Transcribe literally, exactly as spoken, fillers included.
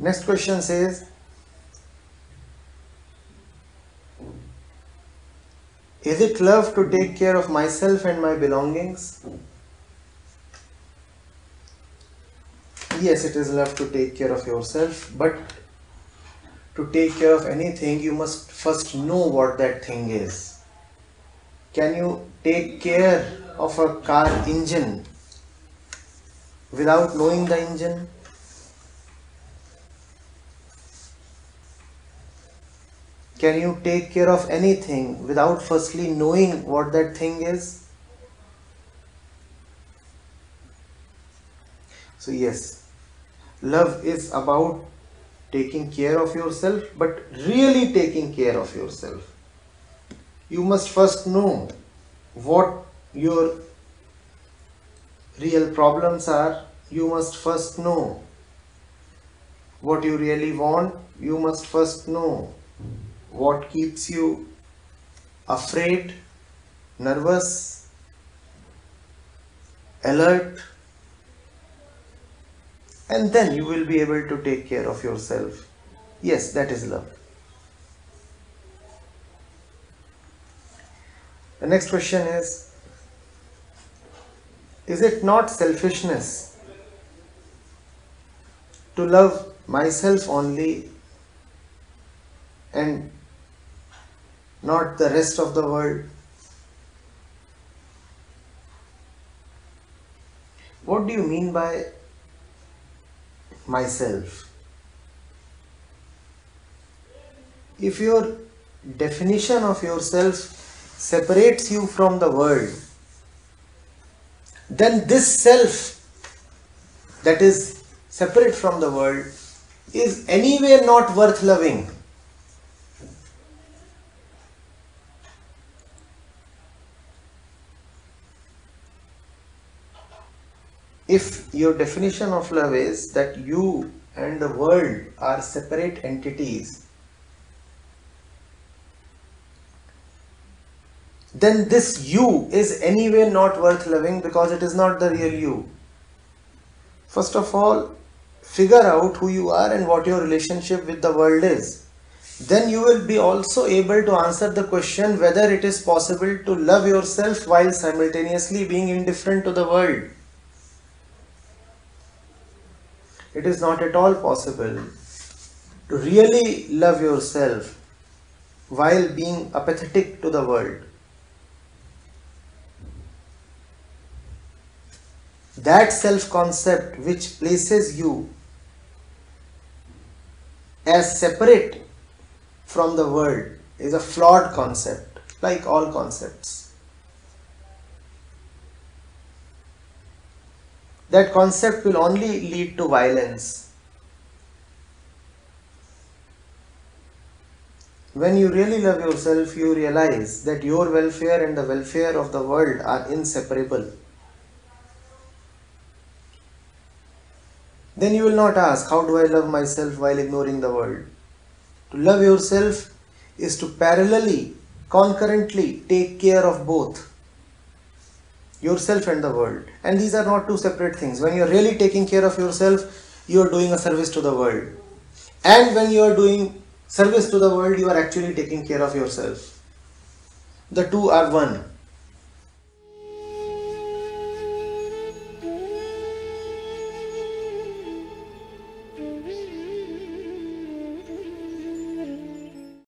Next question says, is it love to take care of myself and my belongings? Yes, it is love to take care of yourself, but to take care of anything, you must first know what that thing is. Can you take care of a car engine without knowing the engine? Can you take care of anything without firstly knowing what that thing is? So yes, love is about taking care of yourself, but really taking care of yourself. You must first know what your real problems are. You must first know what you really want. You must first know what keeps you afraid, nervous, alert, and then you will be able to take care of yourself. Yes, that is love. The next question is, is it not selfishness to love myself only and not the rest of the world? What do you mean by myself? If your definition of yourself separates you from the world, then this self that is separate from the world is anyway not worth loving. If your definition of love is that you and the world are separate entities, then this you is anyway not worth loving because it is not the real you. First of all, figure out who you are and what your relationship with the world is. Then you will be also able to answer the question whether it is possible to love yourself while simultaneously being indifferent to the world. It is not at all possible to really love yourself while being apathetic to the world. That self-concept which places you as separate from the world is a flawed concept, like all concepts. That concept will only lead to violence. When you really love yourself, you realize that your welfare and the welfare of the world are inseparable. Then you will not ask, how do I love myself while ignoring the world? To love yourself is to parallelly, concurrently take care of both. Yourself and the world, and these are not two separate things. When you are really taking care of yourself, you are doing a service to the world, and when you are doing service to the world, you are actually taking care of yourself. The two are one.